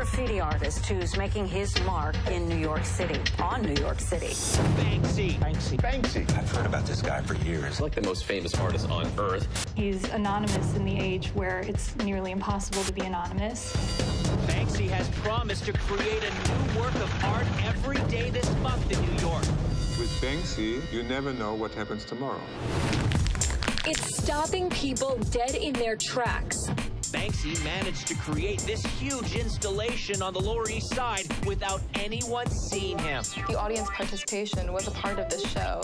graffiti artist who's making his mark in New York City, on New York City. Banksy. Banksy. Banksy. I've heard about this guy for years. Like the most famous artist on earth. He's anonymous in the age where it's nearly impossible to be anonymous. Banksy has promised to create a new work of art every day this month in New York. With Banksy, you never know what happens tomorrow. It's stopping people dead in their tracks. Banksy managed to create this huge installation on the Lower East Side without anyone seeing him. The audience participation was a part of this show.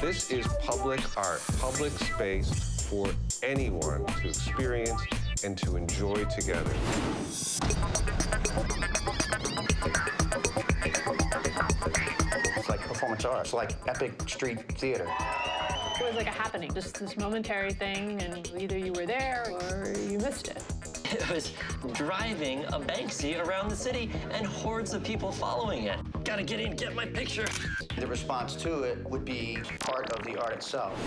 This is public art, public space for anyone to experience and to enjoy together. It's like performance art. It's like epic street theater. It was like a happening, just this momentary thing, and either you were there or you missed it. It was driving a Banksy around the city and hordes of people following it. Gotta get in, get my picture. The response to it would be part of the art itself.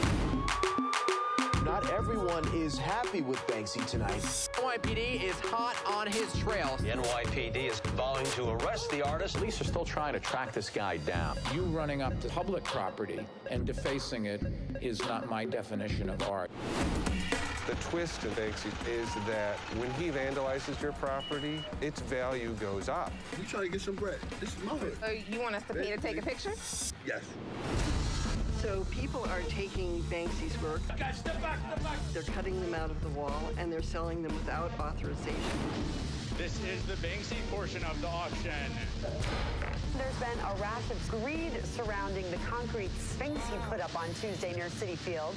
Not everyone is happy with Banksy tonight. NYPD is hot on his trail. The NYPD is vowing to arrest the artist. Police are still trying to track this guy down. You running up to public property and defacing it is not my definition of art. The twist of Banksy is that when he vandalizes your property, its value goes up. You trying to get some bread. This is my bread. So you want us to pay to take a picture? Yes. So people are taking Banksy's work, guys, step back. They're cutting them out of the wall, and they're selling them without authorization. This is the Banksy portion of the auction. There's been a rash of greed surrounding the concrete sphinx he put up on Tuesday near City Field.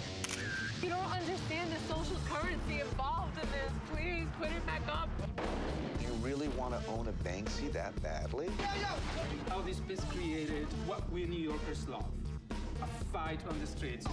You don't understand the social currency involved in this. Please put it back up. You really want to own a Banksy that badly? How this piece created what we New Yorkers love. A fight on the streets.